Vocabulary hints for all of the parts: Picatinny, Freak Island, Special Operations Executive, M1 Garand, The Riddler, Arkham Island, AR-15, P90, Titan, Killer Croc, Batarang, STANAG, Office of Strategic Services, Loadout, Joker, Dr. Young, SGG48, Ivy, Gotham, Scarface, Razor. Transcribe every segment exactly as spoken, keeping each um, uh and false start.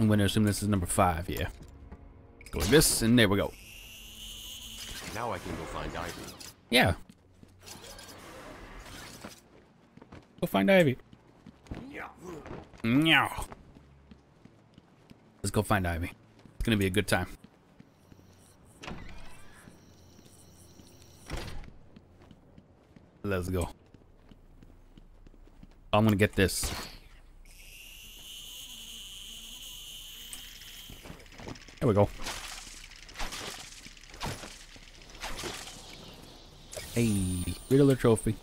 I'm going to assume this is number five, yeah. Go like this, and there we go. Now I can go find Ivy. Yeah. Go find Ivy. Yeah. Yeah. Let's go find Ivy. It's going to be a good time. Let's go. I'm going to get this. There we go. Hey, Riddler trophy.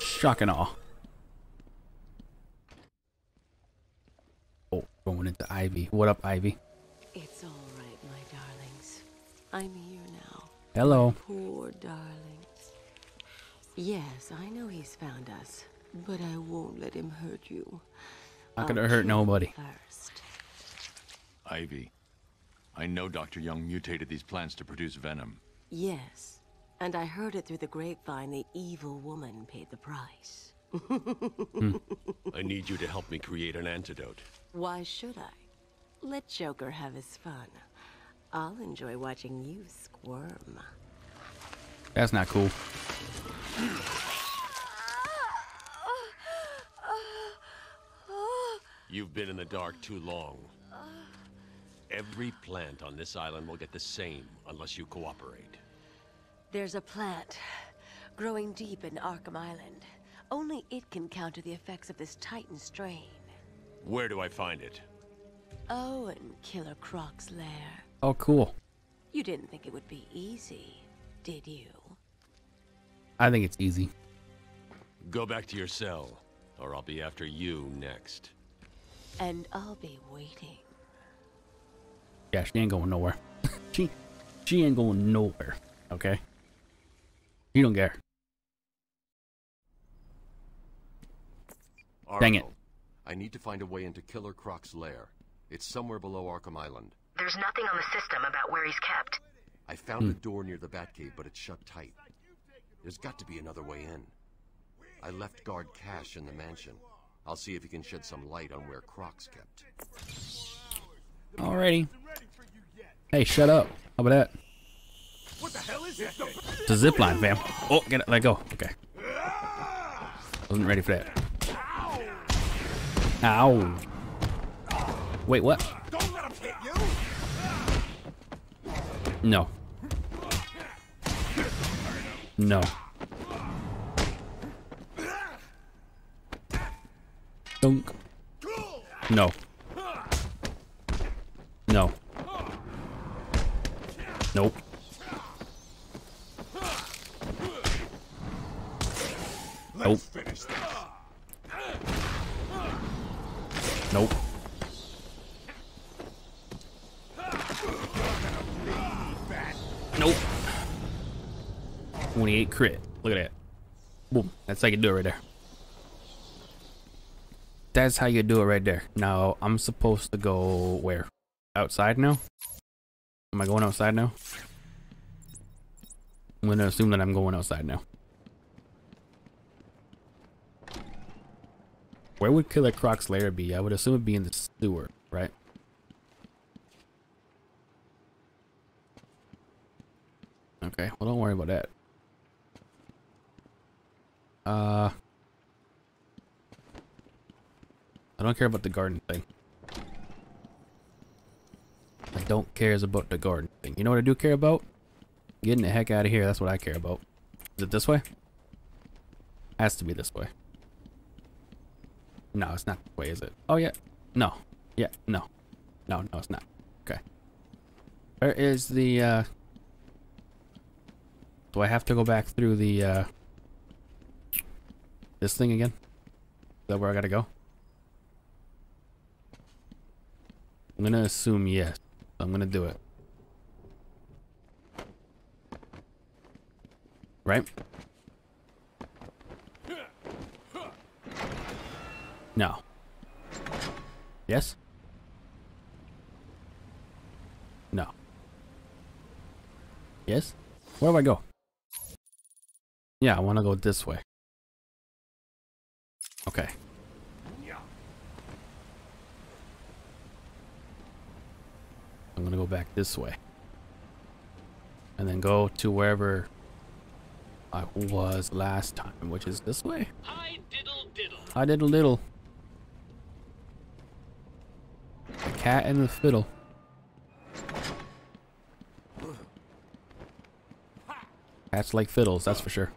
Shock and awe. Oh, going into Ivy. What up, Ivy? It's all right, my darlings. I'm here now. Hello. Poor darlings. Yes, I know he's found us, but I won't let him hurt you. Not gonna hurt nobody. First. Ivy, I know Doctor Young mutated these plants to produce venom. Yes, and I heard it through the grapevine. The evil woman paid the price. hmm. I need you to help me create an antidote. Why should I? Let Joker have his fun. I'll enjoy watching you squirm. That's not cool. You've been in the dark too long. Every plant on this island will get the same unless you cooperate. There's a plant growing deep in Arkham Island. Only it can counter the effects of this Titan strain. Where do I find it? Oh, in Killer Croc's lair. Oh, cool. You didn't think it would be easy, did you? I think it's easy. Go back to your cell, or I'll be after you next. And I'll be waiting. Yeah, she ain't going nowhere. she, she ain't going nowhere. Okay. You don't care. Arlo, dang it! I need to find a way into Killer Croc's lair. It's somewhere below Arkham Island. There's nothing on the system about where he's kept. I found hmm. a door near the Batcave, but it's shut tight. There's got to be another way in. I left guard Cash in the mansion. I'll see if he can shed some light on where Croc's kept. Alrighty. Hey, shut up. How about that? What the hell is this? It's a zipline, fam. Oh, get it. Let go. Okay. Wasn't ready for that. Ow. Wait, what? Don't let him hit you. No. No. Dunk. No. No. Nope. Nope. Nope. Nope. twenty-eight crit. Look at that. Boom. That's how you do it right there. That's how you do it right there. Now, I'm supposed to go where? Outside now? Am I going outside now? I'm gonna assume that I'm going outside now. Where would Killer Croc's lair be? I would assume it'd be in the sewer, right? Okay, well, don't worry about that. Uh, I don't care about the garden thing. I don't care about the garden thing. You know what I do care about? Getting the heck out of here. That's what I care about. Is it this way? Has to be this way. No, it's not this way, is it? Oh, yeah. No. Yeah, no. No, no, it's not. Okay. Where is the, uh... do I have to go back through the, uh... this thing again? Is that where I gotta go? I'm gonna assume yes. I'm gonna do it. Right? No. Yes? No. Yes? Where do I go? Yeah, I wanna go this way. Okay. go back this way. And then go to wherever I was last time, which is this way. Hi, diddle diddle. Hi, diddle diddle. The cat and the fiddle. Cats like fiddles, that's for sure.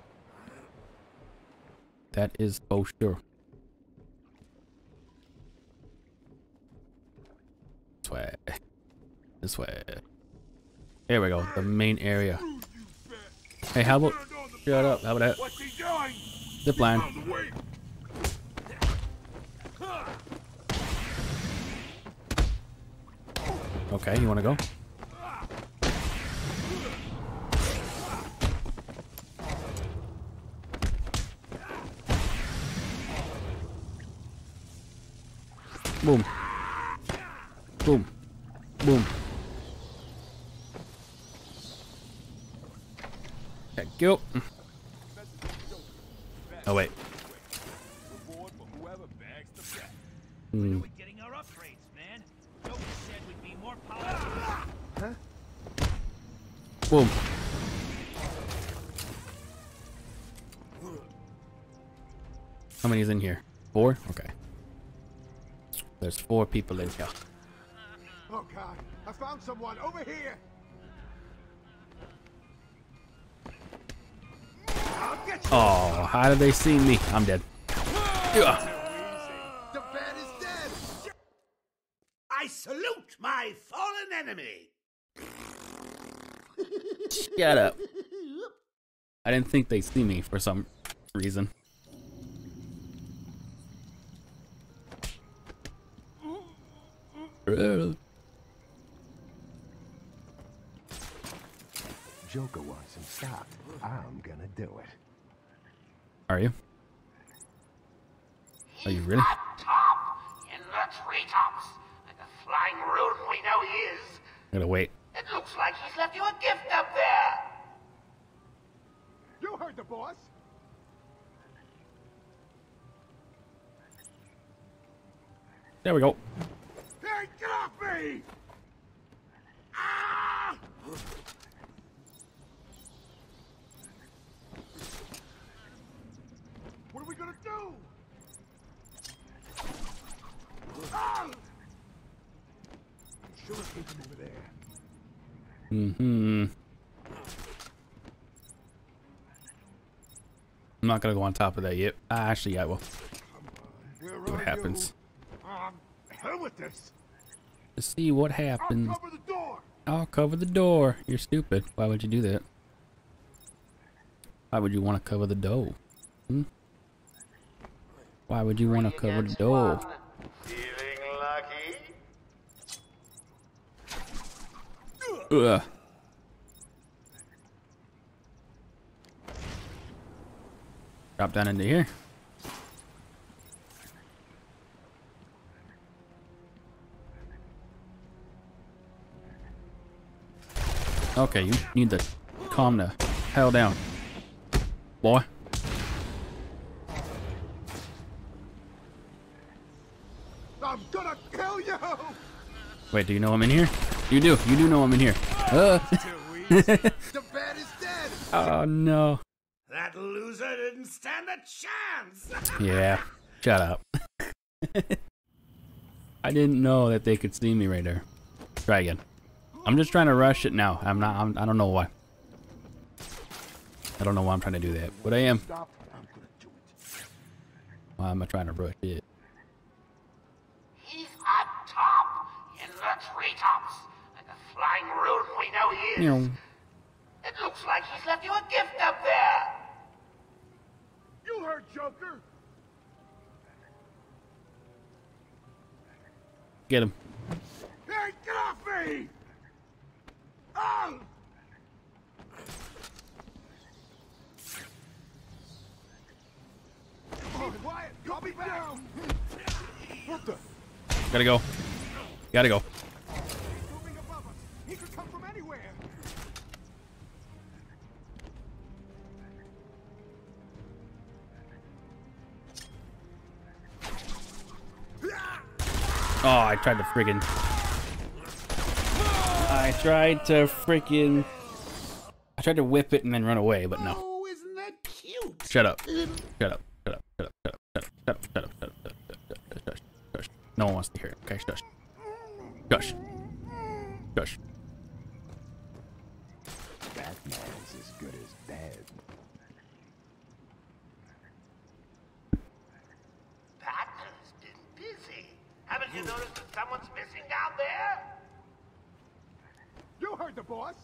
That is for sure. This way. This way. Here we go, the main area. Hey, how about... Shut up, how about that? What's he doing? Zip line. Okay, you wanna go? Boom. Boom. Boom. Thank you. Oh wait. Mm. Boom. How many is in here? Four? Okay. There's four people in here. Oh God! I found someone over here. Oh, how did they see me? I'm dead. Yeah. The bear is dead. I salute my fallen enemy. Shut up. I didn't think they see me for some reason. Joker wants him stopped. I'm gonna do it. Are you? Are you really? Up top in the treetops, like a flying rune we know he is. I'm gonna wait. It looks like he's left you a gift up there. You heard the boss. There we go. Hey, get off me! Ah! What are we gonna do? Ah! I'm sure it's taken over there. Mm-hmm. I'm not gonna go on top of that yet. Uh, actually, yeah, I will. See what happens. Um, hell with this. To see what happens. I'll cover the door. I'll cover the door. You're stupid. Why would you do that? Why would you want to cover the door? Hmm? Why would you want to cover the door? Feeling lucky? Ugh. Drop down into here. Okay, you need to calm the hell down, boy. I'm gonna kill you. Wait, do you know I'm in here? You do. You do know I'm in here. Uh. The bed is dead. Oh no. That loser didn't stand a chance. Yeah. Shut up. I didn't know that they could see me right there. Try again. I'm just trying to rush it now. I'm not. I'm, I don't know why. I don't know why I'm trying to do that, but I am. Why am I trying to rush it? He's up top in the treetops, like a flying rune we know he is. Meow. It looks like he's left you a gift up there. You heard, Joker. Get him. Hey, get off me! Oh! Quiet. I'll be back. What the? Gotta go. Gotta go. He could come from anywhere. Oh, I tried to friggin'. I I tried to freaking... I tried to whip it and then run away, but no. Oh, isn't that cute? Shut up. Shut up. Shut up. Shut up. Shut up. Shut up. Shut up. Shut up. Shut up. Shut up. No one wants to hear it. Okay, shush. Shush. Shush. Batman is as good as dead. Batman's been busy. Haven't you noticed that someone's missing down there? You heard the boss.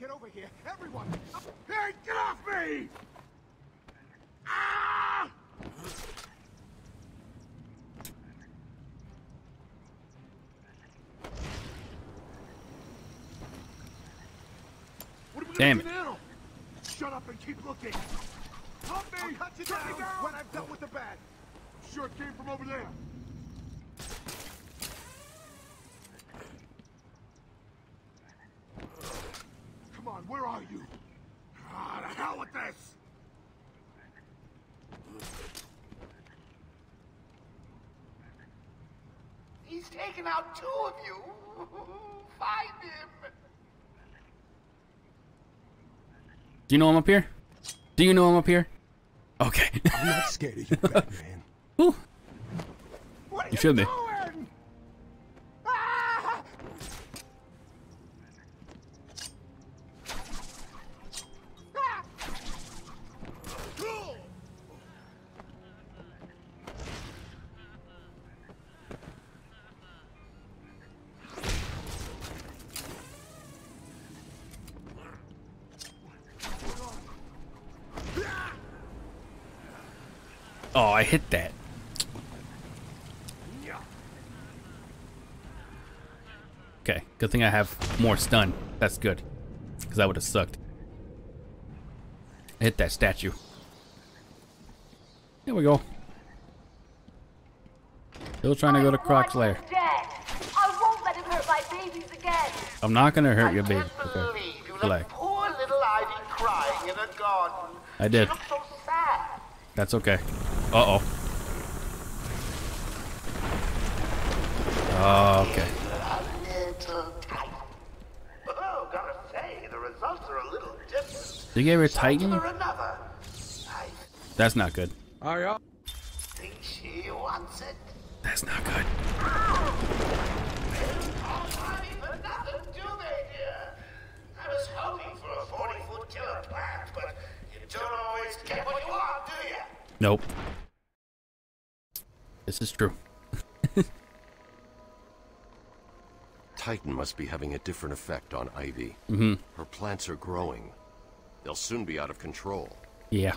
Get over here, everyone! Hey, get off me! Ah! What are we Damn. Looking now? Shut up and keep looking. Help me! I'll cut you down when I've done with the bat. Sure it came from over there. Come on, where are you? Ah, the hell with this! He's taken out two of you! Find him! Do you know I'm up here? Do you know I'm up here? Okay. I'm not scared of you, Batman. Ooh. What are you, you should doing? Be. Oh, I hit that. Okay, good thing I have more stun. That's good, because that would have sucked. I hit that statue. There we go. Still trying to go to Croc's lair. I won't let him hurt my babies again. I'm not gonna hurt your baby. Okay. Relax. Poor little Ivy crying in her garden. I did. That's okay. Uh-oh. Oh, okay. Oh, gotta say, the results are a little different. You gave her Titan? That's not good. I think she wants it. That's not good. I was hoping for a forty-foot killer plant, but you don't always get what you want, do you? Nope. This is true. Titan must be having a different effect on Ivy. Mm-hmm. Her plants are growing. They'll soon be out of control. Yeah.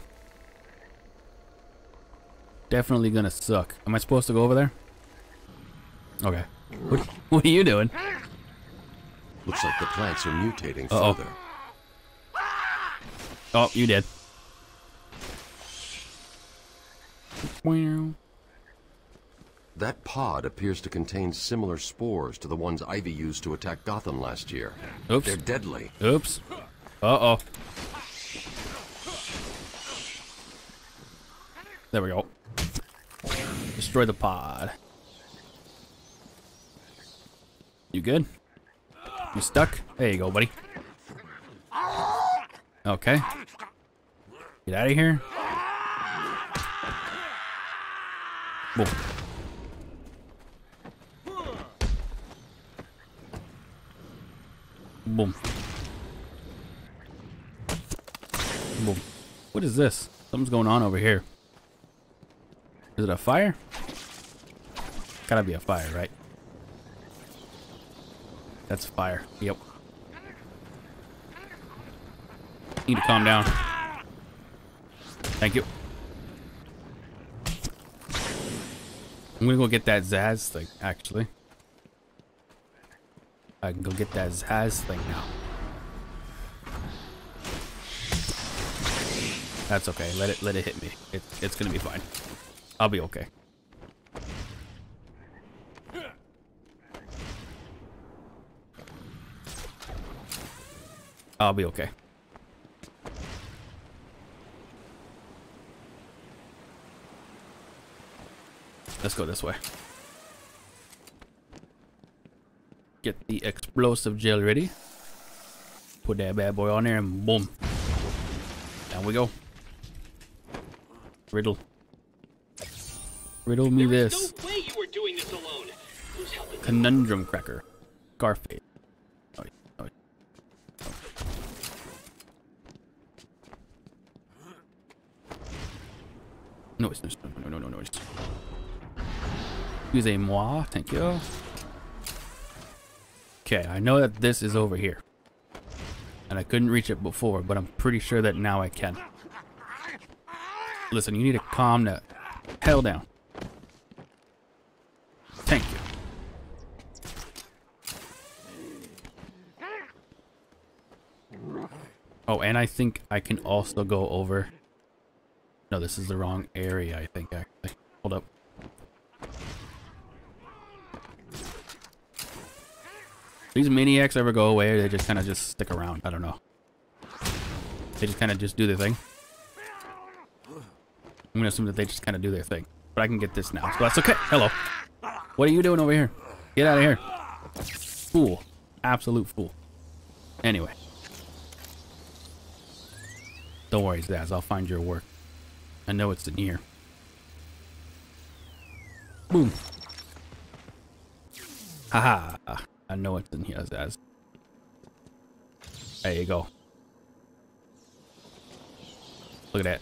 Definitely gonna suck. Am I supposed to go over there? Okay. What, what are you doing? Looks like the plants are mutating uh-oh. Further. Oh, you did. Wow. That pod appears to contain similar spores to the ones Ivy used to attack Gotham last year. Oops. They're deadly. Oops. Uh-oh. There we go. Destroy the pod. You good? You stuck? There you go, buddy. Okay. Get out of here. Boom. Boom. Boom. What is this? Something's going on over here. Is it a fire? Gotta be a fire, right? That's fire. Yep. Need to calm down. Thank you. I'm gonna go get that Zaz thing, actually. I can go get that Zaz thing now. That's okay. Let it let it hit me. It, it's gonna be fine. I'll be okay. I'll be okay. Let's go this way. Get the explosive gel ready. Put that bad boy on there and boom. Down we go. Riddle. Riddle me there this. No way you were doing this alone. Who's helping? Conundrum cracker. Scarface. Oh, yeah. Oh, yeah. No, it's not. No, no, no, no. Excusez-moi. Thank you. Okay, I know that this is over here. And I couldn't reach it before, but I'm pretty sure that now I can. Listen, you need to calm the hell down. Thank you. Oh, and I think I can also go over. No, this is the wrong area, I think, actually. Hold up. These maniacs ever go away, or they just kind of just stick around? I don't know. They just kind of just do their thing. I'm gonna assume that they just kind of do their thing. But I can get this now, so that's okay. Hello. What are you doing over here? Get out of here. Fool. Absolute fool. Anyway. Don't worry, Zaz. I'll find your work. I know it's in here. Boom. Haha. I know it's in here, Zaz. There you go. Look at that.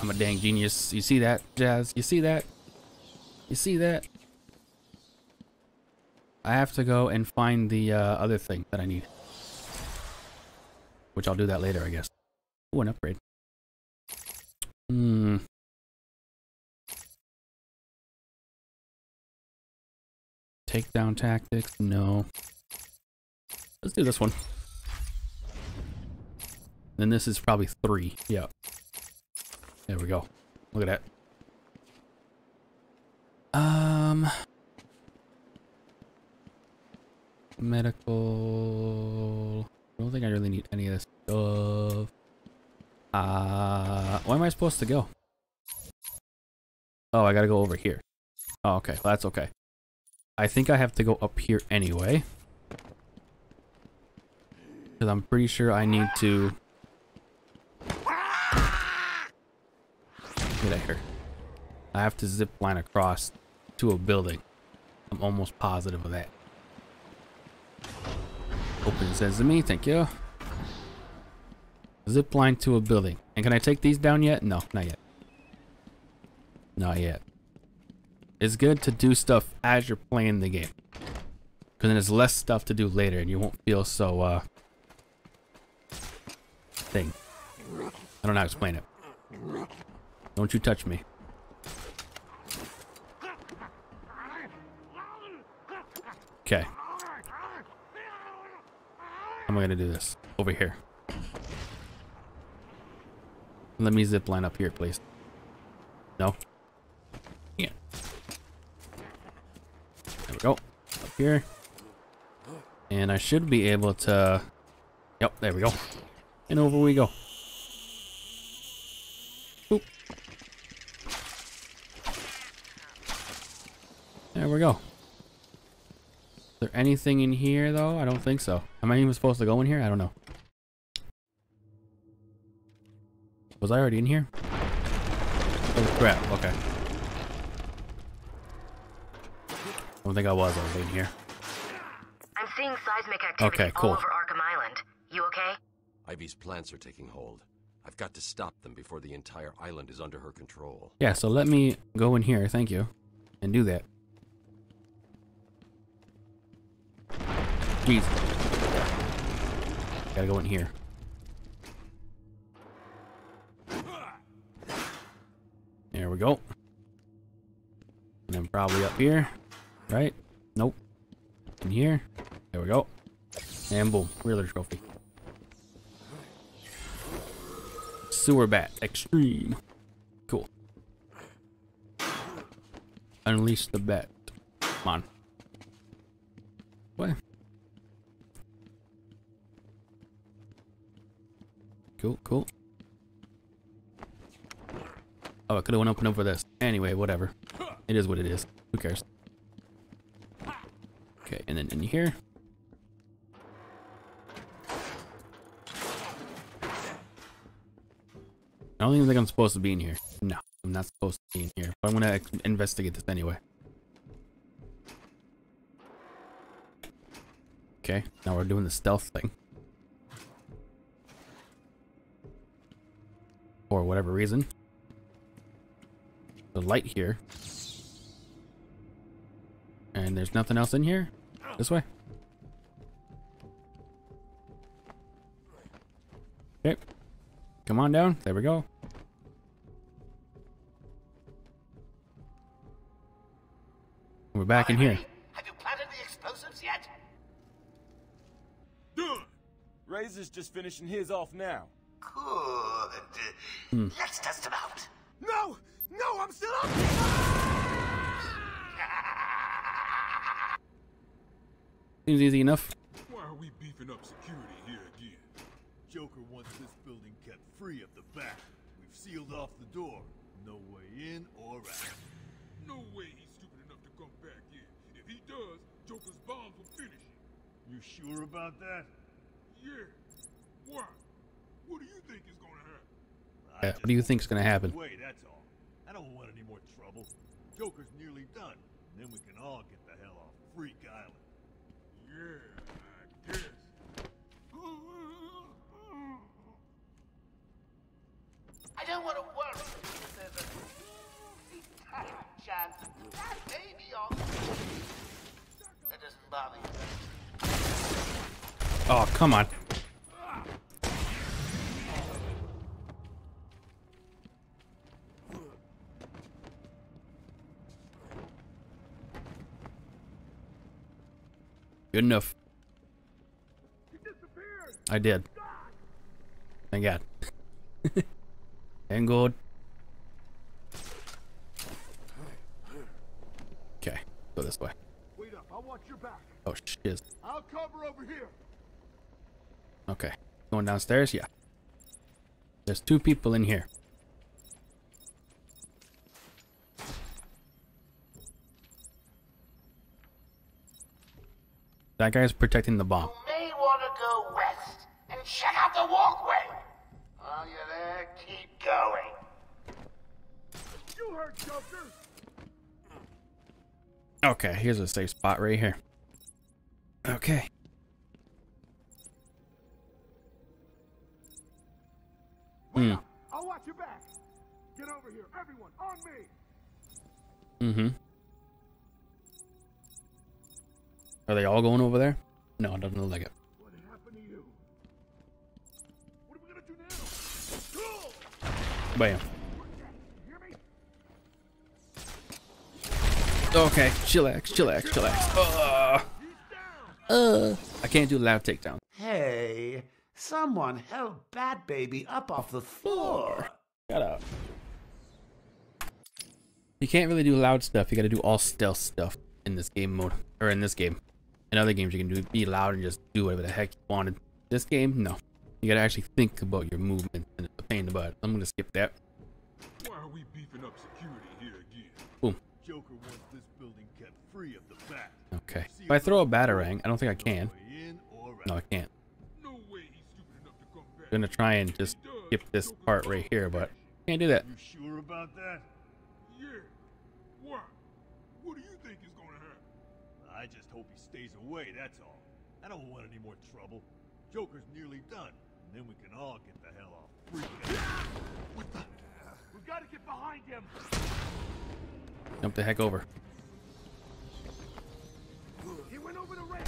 I'm a dang genius. You see that, Zaz? You see that? You see that? I have to go and find the uh, other thing that I need. Which I'll do that later, I guess. Ooh, an upgrade. Hmm. Takedown tactics? No. Let's do this one. Then this is probably three. Yeah. There we go. Look at that. Um. Medical. I don't think I really need any of this stuff. Uh, where am I supposed to go? Oh, I gotta go over here. Oh, okay. Well, that's okay. I think I have to go up here anyway. Because I'm pretty sure I need to... Get out of here. I have to zip line across to a building. I'm almost positive of that. Open sesame, thank you. Zip line to a building. And can I take these down yet? No, not yet. Not yet. It's good to do stuff as you're playing the game. Because then there's less stuff to do later and you won't feel so, uh... thing. I don't know how to explain it. Don't you touch me. Okay. How am I gonna do this? Over here. Let me zip line up here, please. No. Yeah. There we go. Up here. And I should be able to... Yep, there we go. And over we go. Boop. There we go. Is there anything in here, though? I don't think so. Am I even supposed to go in here? I don't know. Was I already in here? Oh crap, okay. I don't think I was already in here. I'm seeing seismic activity okay, cool. all over Arkham Island. You okay? Ivy's plants are taking hold. I've got to stop them before the entire island is under her control. Yeah, so let me go in here, thank you. And do that. Jeez. Gotta go in here. There we go. And then probably up here, right? Nope. In here. There we go. And boom, Riddler trophy. Sewer bat, extreme. Cool. Unleash the bat. Come on. What? Cool, cool. Oh, I could have went up and over this. Anyway, whatever. It is what it is. Who cares? Okay, and then in here. I don't even think I'm supposed to be in here. No, I'm not supposed to be in here. But I'm gonna investigate this anyway. Okay, now we're doing the stealth thing. For whatever reason. The light here. And there's nothing else in here? This way. Okay. Come on down. There we go. We're back in here. Have you planted the explosives yet? Razor's just finishing his off now. Good. Hmm. Let's test him out. No! No, I'm still up! Seems easy enough. Why are we beefing up security here again? Joker wants this building kept free at the back. We've sealed off the door. No way in or out. No way he's stupid enough to come back in. If he does, Joker's bombs will finish him. You sure about that? Yeah. Why? What do you think is gonna happen? Yeah, what do you think's gonna happen? Wait, that's all. I don't want any more trouble. Joker's nearly done. And then we can all get the hell off Freak Island. Yeah, I guess. I don't want to worry if there's a really tiny chance that may be on. That doesn't bother you. Oh, come on. Good enough. You disappeared. I did. Thank God. Thank God. Okay, go this way. Wait up, I'll watch your back. Oh shit. I'll cover over here. Okay. Going downstairs? Yeah. There's two people in here. That guy's protecting the bomb. You may want to go west and check out the walkway. While you're there, keep going. You heard, Joker. Okay, here's a safe spot right here. Okay. Hmm. I'll watch your back. Get over here, everyone, on me. Mm-hmm. Are they all going over there? No, it doesn't look like it. What happened to you? What are we gonna do now? Bam. Okay, chillax, chillax, chillax. Uh, uh, I can't do loud takedown. Hey, someone held Bat Baby up off the floor. Shut up. You can't really do loud stuff. You gotta do all stealth stuff in this game mode, or in this game. In other games, you can do be loud and just do whatever the heck you wanted. This game, no. You gotta actually think about your movement, and it's a pain in the butt. I'm gonna skip that. Why are we beefing up security here again? Boom. Joker wants this building kept free of the bat. Okay. If I throw a batarang, I don't think I can. No, I can't. I'm gonna try and just skip this part right here, but can't do that. You sure about that? Yeah. Why? What do you think is gonna happen? I just hope he stays away, that's all. I don't want any more trouble. Joker's nearly done, and then we can all get the hell off. Freaking out. What the? We've got to get behind him. Jump the heck over. He went over the rail.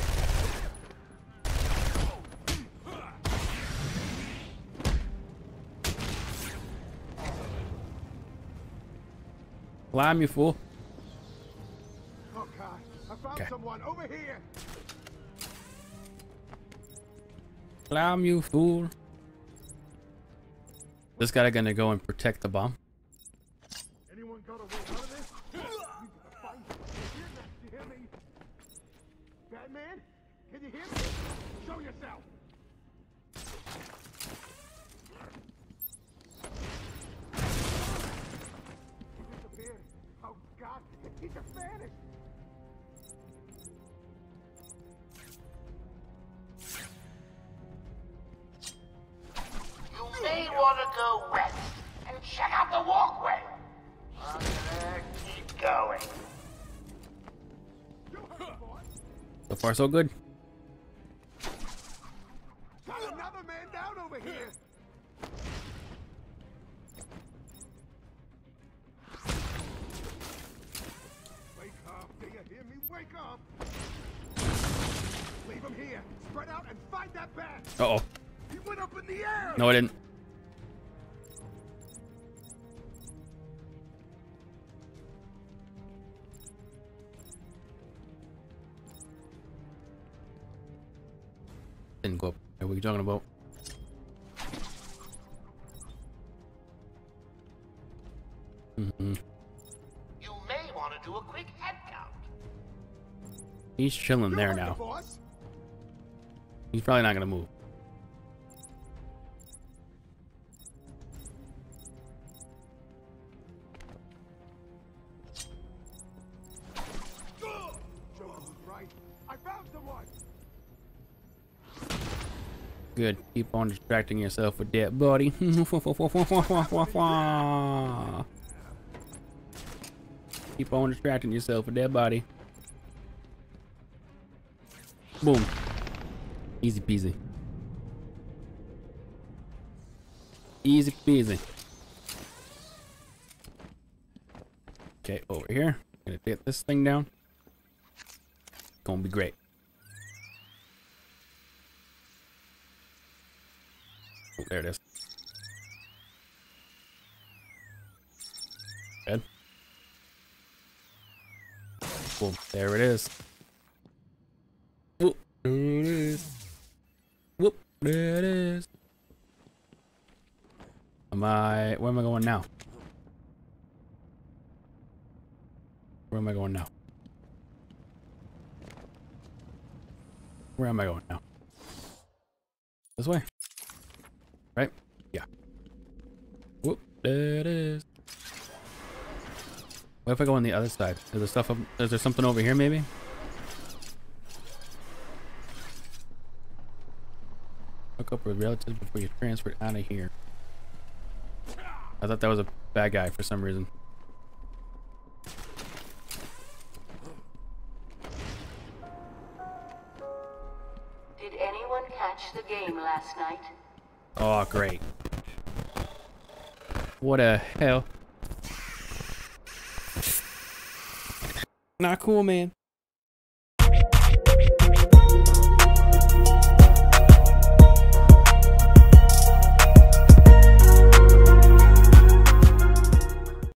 Climb, you fool. Okay. Someone over here. Climb, you fool. This guy gonna go and protect the bomb. Anyone got a way out of this? You gotta fight. You hear me? Batman? Can you hear me? Show yourself. You disappeared. Oh God. to vanish. You may want to go west and check out the walkway. I'm gonna keep going. So far, so good. Got another man down over here. Wake up! Leave him here. Spread out and find that bat. Uh oh. He went up in the air. No, I didn't. Didn't go up. What are you talking about? Mm-hmm. You may want to do a quick head count. He's chilling there now. He's probably not gonna move. Good. Keep on distracting yourself with that, buddy. Keep on distracting yourself with that body. Boom. Easy peasy. Easy peasy. Okay, over here. Gonna get this thing down. Gonna be great. Oh, there it is. Good. Boom. There it is. Whoop, there it is. Whoop, there it is. Am I, where am I going now? Where am I going now? Where am I going now? This way. Right? Yeah. Whoop, there it is. What if I go on the other side? Is there stuff up, is there something over here maybe? Hook up with relatives before you transferred out of here. I thought that was a bad guy for some reason. Did anyone catch the game last night? Oh, great. What a hell. Not cool, man.